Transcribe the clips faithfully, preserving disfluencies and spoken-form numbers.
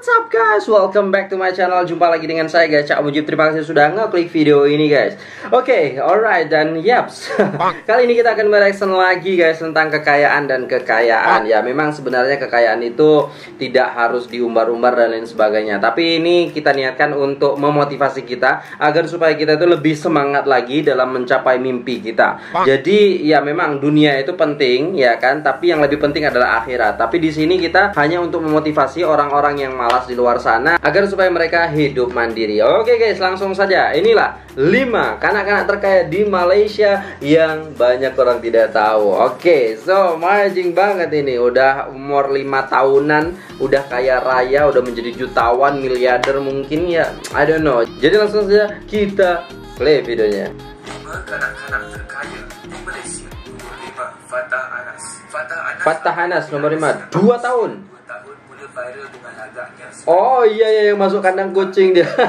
What's up guys, welcome back to my channel. Jumpa lagi dengan saya guys, Cak Mojib. Terima kasih sudah ngeklik video ini guys. Oke, okay, alright, dan yaps. Kali ini kita akan mereaction lagi guys tentang kekayaan dan kekayaan. Ya memang sebenarnya kekayaan itu tidak harus diumbar-umbar dan lain sebagainya. Tapi ini kita niatkan untuk memotivasi kita agar supaya kita itu lebih semangat lagi dalam mencapai mimpi kita. Jadi ya memang dunia itu penting ya kan, tapi yang lebih penting adalah akhirat. Tapi di sini kita hanya untuk memotivasi orang-orang yang malas di luar sana agar supaya mereka hidup mandiri. Oke guys, langsung saja. Inilah lima kanak-kanak terkaya di Malaysia yang banyak orang tidak tahu. Oke, so amazing banget ini. Udah umur lima tahunan, udah kaya raya, udah menjadi jutawan, miliarder mungkin ya. I don't know. Jadi langsung saja kita play videonya. Lima kanak-kanak terkaya di Malaysia. Nomor lima, Fatah Anas. Fatah Anas, Fatah Anas nomor lima, dua tahun. dua tahun mula viral dengan lagaknya. Oh iya iya, yang masuk kandang kucing dia. Malah,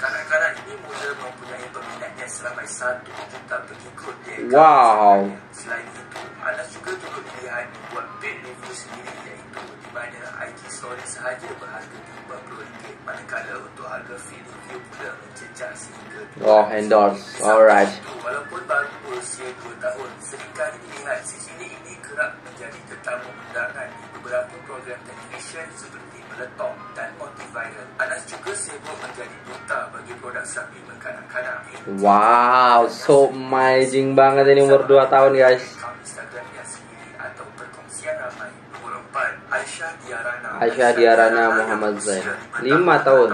kanak-kanak ini mula mempunyai peminatnya seramai satu juta pengikut dia. Wow. Selain itu, Anas juga turut pilihan membuat paid review sendiri, iaitu di mana I G story sahaja berharga lima puluh ringgit, manakala untuk harga free review pula mencecah sehingga oh, endorse. Alright. Walaupun baru berusia dua tahun, seringkali dilihat si Cili ini kerap menjadi tetamu undangan di beberapa program televisyen seperti Meletop dan Motiv Viral. Anas juga sibuk menjadi duta bagi produk suplemen kanak-kanak. Wow, so amazing banget ini umur dua tahun guys. Akun Instagramnya sendiri atau perkongsian ramai. Nomor empat, Aishah Diarana. Aishah Diarana Muhammad Zain, lima tahun.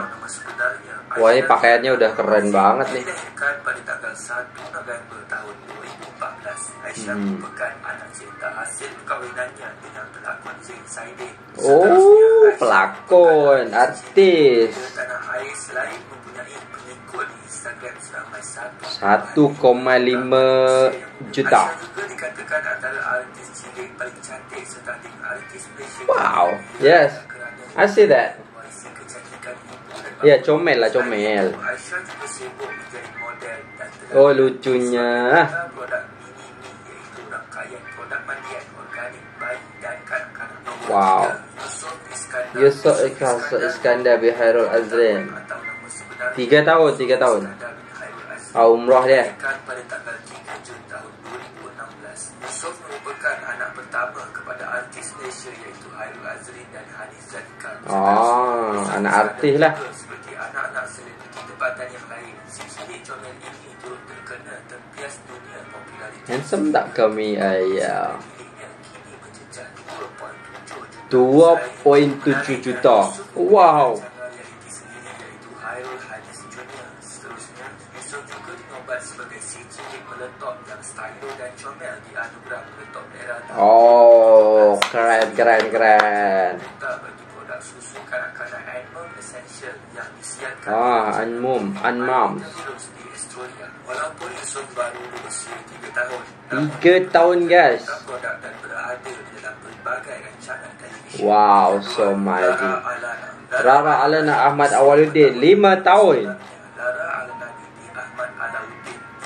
Wah, ini pakaiannya udah keren banget nih. Pada tanggal satu November tahun dua ribu empat belas, Aisyah merupakan anak cinta hasil perkawinannya dengan pelakon Zain Saidin. Oh, pelakon, artis. Tanah air selain mempunyai pengikut di Instagram seramai satu koma lima juta. Aisyah juga dikatakan antara artis cilik paling cantik setanding artis Malaysia. Wow, yes, I see that. Ya, comel lah, comel. Oh, lucunya. Wow. Yusuf Iskandar Bihairul Azrin, Tiga tahun, tiga tahun. Oh, umrah dia. Yusuf merupakan anak pertama kepada artis Malaysia iaitu Hairul Azrin dan Hanizat Khan. Oh, anak artis lah. Seperti anak-anak selebriti tempatan yang lain, si cilik comel ini turut terkena tempias dunia popularitas. Handsome tak kami ayah. dua koma tujuh juta. Wow. Oh, keren keren keren. Ah, Anmum, Anmum. Tiga tahun guys. Wow, so amazing. Dara Alana Ahmad Awaluddin, lima tahun.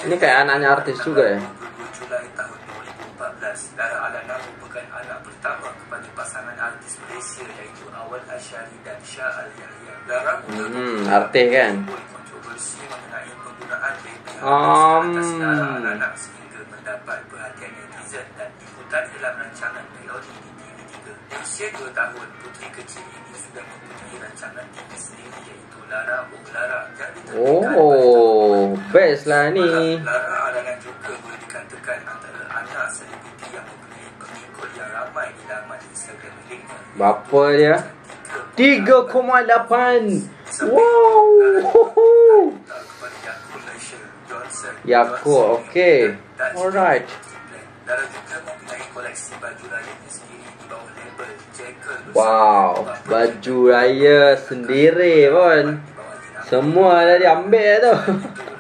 Ini kayak anaknya artis juga ya. dua puluh Julai tahun dua ribu empat belas, Dara Alana merupakan anak pertama kepada pasangan artis Malaysia iaitu Awal Asyari dan Shah Al-Yah. Dara hmm, artis kan. Kontroversi mengenai penggunaan baby um, atas Dara Alana sehingga mendapat perhatian netizen dan ikutan dalam rancangan melodi di T V tiga. Usia dua tahun, putri kecil ini sudah mempunyai rancangan T V sendiri iaitu Lara Oh Lara. Oh, best lah ni. Lara Alana juga boleh dikatakan antara anak selebriti yang mempunyai pengikut yang ramai di laman Instagram miliknya. Bapa dia tiga koma lapan. Wow. Yakult, okey. Alright. Lara juga mempunyai koleksi baju raya sendiri di bawah label J K. Wow, baju raya sendiri pun. Semua dah diambil tu.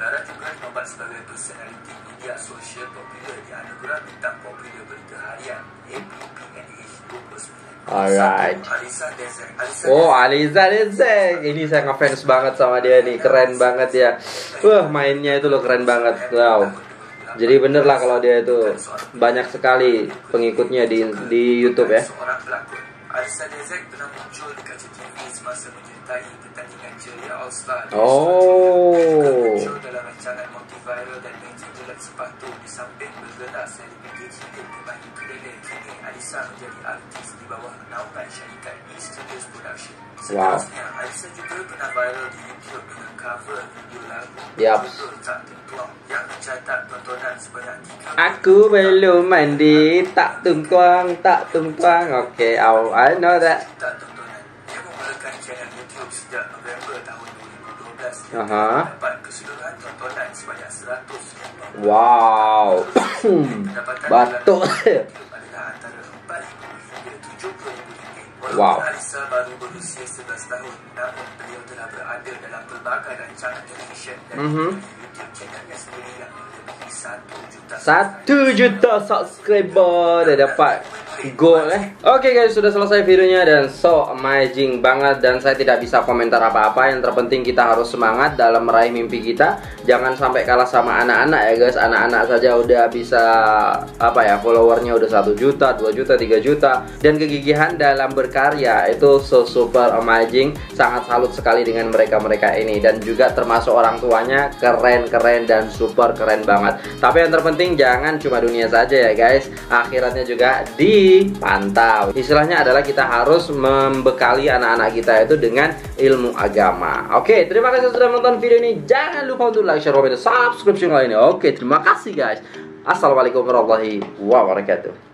Lara juga nampak sebagai personaliti media sosial popular di anugerah bintang popular berita harian A P P N H dua puluh sembilan. Alright. Ariessa Dezek. Oh, Ariessa Dezek. Ini saya ngefans banget sama dia nih. Keren banget ya. Wah, mainnya itu loh keren banget. Wow. Jadi bener lah kalau dia itu banyak sekali pengikutnya di di YouTube ya. Oh. Wow. Yep. Aku belum mandi, tak tungtuang, tak tungtuang. Oke, okay, I know that. Uh-huh. Wow. Batuk. Wow. Ariessa baru berusia sebelas tahun, namun beliau telah berada dalam pelbagai rancangan televisyen dan YouTube channelnya sendiri yang memiliki satu juta subscriber. Dah dapat goal eh. Oke guys, sudah selesai videonya dan so amazing banget, dan saya tidak bisa komentar apa-apa. Yang terpenting kita harus semangat dalam meraih mimpi kita. Jangan sampai kalah sama anak-anak ya guys. Anak-anak saja udah bisa apa ya, followernya udah satu juta, dua juta, tiga juta, dan kegigihan dalam berkarya itu so super amazing. Sangat salut sekali dengan mereka-mereka ini, dan juga termasuk orang tuanya keren-keren dan super keren banget. Tapi yang terpenting jangan cuma dunia saja ya guys, akhiratnya juga di pantau. Istilahnya adalah kita harus membekali anak-anak kita itu dengan ilmu agama. Oke, terima kasih sudah menonton video ini. Jangan lupa untuk like, share, komen, dan subscribe channel ini. Oke, terima kasih guys. Assalamualaikum warahmatullahi wabarakatuh.